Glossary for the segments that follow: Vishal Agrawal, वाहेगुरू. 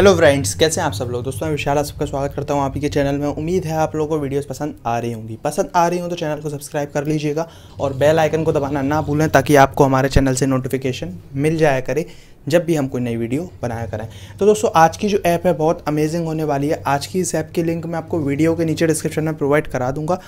Hello friends, कैसे हैं आप सब लोग। दोस्तों मैं विशाल, आप सबका स्वागत करता हूं आप ही के चैनल में। उम्मीद है आप लोगों को वीडियोस पसंद आ रही होंगी। पसंद आ रही हो तो चैनल को सब्सक्राइब कर लीजिएगा और बेल आइकन को दबाना ना भूलें, ताकि आपको हमारे चैनल से नोटिफिकेशन मिल जाया करे जब भी हम कोई नई वीडियो बनाया करें। तो दोस्तों आज की जो ऐप है बहुत अमेजिंग होने वाली है। आज की इस ऐप की लिंक मैं आपको वीडियो के नीचे डिस्क्रिप्शन में प्रोवाइड करा दूँगा,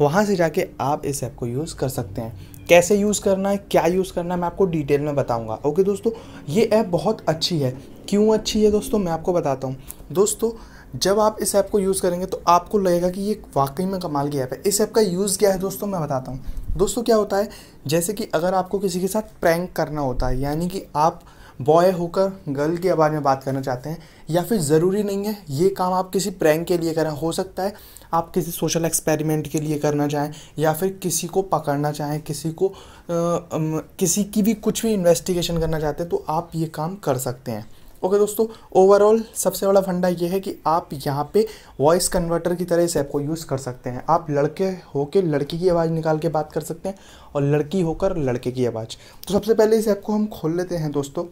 वहाँ से जाके आप इस ऐप को यूज़ कर सकते हैं। कैसे यूज़ करना है, क्या यूज़ करना है, मैं आपको डिटेल में बताऊँगा। ओके दोस्तों, ये ऐप बहुत अच्छी है। क्यों अच्छी है दोस्तों, मैं आपको बताता हूँ। दोस्तों जब आप इस ऐप को यूज़ करेंगे तो आपको लगेगा कि ये वाकई में कमाल की ऐप है। इस ऐप का यूज़ क्या है दोस्तों, मैं बताता हूँ। दोस्तों क्या होता है, जैसे कि अगर आपको किसी के साथ प्रैंक करना होता है, यानी कि आप बॉय होकर गर्ल की आवाज़ में बात करना चाहते हैं, या फिर ज़रूरी नहीं है ये काम आप किसी प्रैंक के लिए करें, हो सकता है आप किसी सोशल एक्सपेरिमेंट के लिए करना चाहें, या फिर किसी को पकड़ना चाहें, किसी को किसी की भी कुछ भी इन्वेस्टिगेशन करना चाहते हैं, तो आप ये काम कर सकते हैं। ओके दोस्तों, ओवरऑल सबसे बड़ा फंडा ये है कि आप यहाँ पे वॉइस कन्वर्टर की तरह इस ऐप को यूज़ कर सकते हैं। आप लड़के होकर लड़की की आवाज़ निकाल के बात कर सकते हैं और लड़की होकर लड़के की आवाज़। तो सबसे पहले इस ऐप को हम खोल लेते हैं दोस्तों।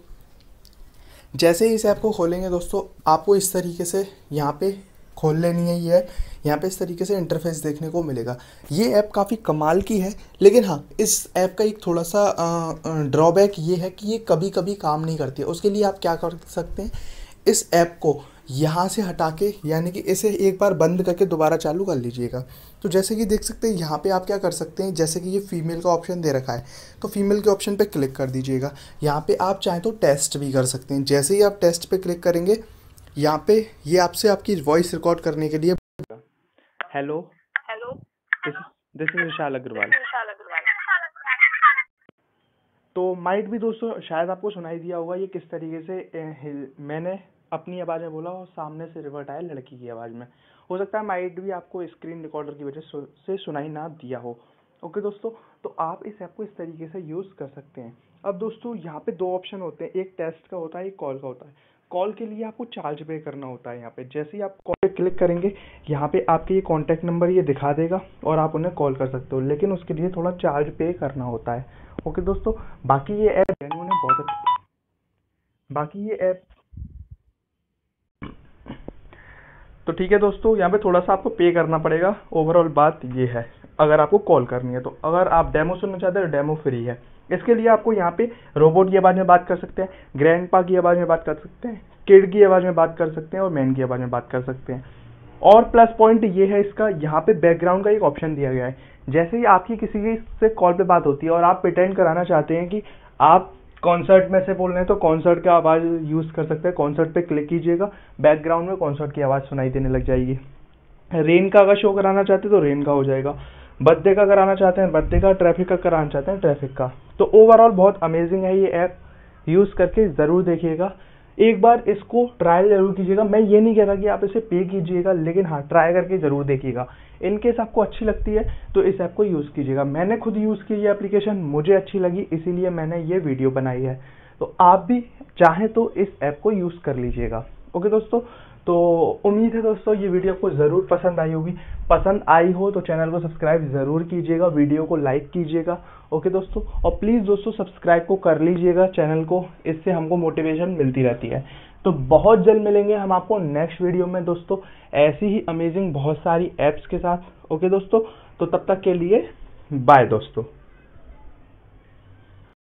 जैसे ही इस ऐप को खोलेंगे दोस्तों, आपको इस तरीके से यहाँ पे खोल लेनी है ये ऐप। यहाँ पे इस तरीके से इंटरफेस देखने को मिलेगा। ये ऐप काफ़ी कमाल की है, लेकिन हाँ इस ऐप का एक थोड़ा सा ड्रॉबैक ये है कि ये कभी कभी काम नहीं करती है। उसके लिए आप क्या कर सकते हैं, इस ऐप को यहाँ से हटा के, यानी कि इसे एक बार बंद करके दोबारा चालू कर लीजिएगा। तो जैसे कि देख सकते हैं यहाँ पे आप क्या कर सकते हैं, जैसे कि ये फ़ीमेल का ऑप्शन दे रखा है, तो फ़ीमेल के ऑप्शन पे क्लिक कर दीजिएगा। यहाँ पे आप चाहें तो टेस्ट भी कर सकते हैं। जैसे ही आप टेस्ट पे क्लिक करेंगे, यहाँ पे ये आपसे आपकी वॉइस रिकॉर्ड करने के लिए। Hello hello, this is Vishal Agarwal. तो माइट भी दोस्तों शायद आपको सुनाई दिया होगा ये किस तरीके से मैंने अपनी आवाज़ में बोला और सामने से रिवर्ट आया लड़की की आवाज़ में। हो सकता है माइट भी आपको स्क्रीन रिकॉर्डर की वजह से सुनाई ना दिया हो। ओके दोस्तों, तो आप इस ऐप को इस तरीके से यूज़ कर सकते हैं। अब दोस्तों यहाँ पे दो ऑप्शन होते हैं, एक टेस्ट का होता है, एक कॉल का होता है। कॉल के लिए आपको चार्ज पे करना होता है। यहाँ पे जैसे ही आप कॉल पे क्लिक करेंगे, यहाँ पे आपके ये कॉन्टैक्ट नंबर ये दिखा देगा और आप उन्हें कॉल कर सकते हो, लेकिन उसके लिए थोड़ा चार्ज पे करना होता है। ओके दोस्तों, बाकी ये ऐप तो ठीक है दोस्तों, यहाँ पे थोड़ा सा आपको पे करना पड़ेगा। ओवरऑल बात ये है अगर आपको कॉल करनी है तो। अगर आप डेमो सुनना चाहते हैं तो डेमो फ्री है। इसके लिए आपको यहाँ पे रोबोट की आवाज़ में बात कर सकते हैं, ग्रैंडपा की आवाज़ में बात कर सकते हैं, किड की आवाज़ में बात कर सकते हैं और मैन की आवाज़ में बात कर सकते हैं। और प्लस पॉइंट ये है इसका, यहाँ पे बैकग्राउंड का एक ऑप्शन दिया गया है। जैसे ही आपकी किसी से कॉल पर बात होती है और आप प्रिटेंड कराना चाहते हैं कि आप कॉन्सर्ट में से बोल रहे हैं, तो कॉन्सर्ट का आवाज़ यूज़ कर सकते हैं। कॉन्सर्ट पे क्लिक कीजिएगा, बैकग्राउंड में कॉन्सर्ट की आवाज़ सुनाई देने लग जाएगी। रेन का अगर शो कराना चाहते हैं तो रेन का हो जाएगा, बर्थडे का कराना चाहते हैं बर्थडे का, ट्रैफिक का कराना चाहते हैं ट्रैफिक का। तो ओवरऑल बहुत अमेजिंग है ये ऐप, यूज़ करके ज़रूर देखिएगा। एक बार इसको ट्रायल ज़रूर कीजिएगा। मैं ये नहीं कहता कि आप इसे पे कीजिएगा, लेकिन हाँ ट्राई करके ज़रूर देखिएगा। इनकेस आपको अच्छी लगती है तो इस ऐप को यूज़ कीजिएगा। मैंने खुद यूज़ की ये एप्लीकेशन, मुझे अच्छी लगी, इसीलिए मैंने ये वीडियो बनाई है। तो आप भी चाहें तो इस ऐप को यूज़ कर लीजिएगा। ओके दोस्तों, तो उम्मीद है दोस्तों ये वीडियो आपको ज़रूर पसंद आई होगी। पसंद आई हो तो चैनल को सब्सक्राइब ज़रूर कीजिएगा, वीडियो को लाइक कीजिएगा। ओके दोस्तों, और प्लीज़ दोस्तों सब्सक्राइब को कर लीजिएगा चैनल को, इससे हमको मोटिवेशन मिलती रहती है। तो बहुत जल्द मिलेंगे हम आपको नेक्स्ट वीडियो में दोस्तों, ऐसी ही अमेजिंग बहुत सारी ऐप्स के साथ। ओके दोस्तों, तो तब तक के लिए बाय दोस्तों।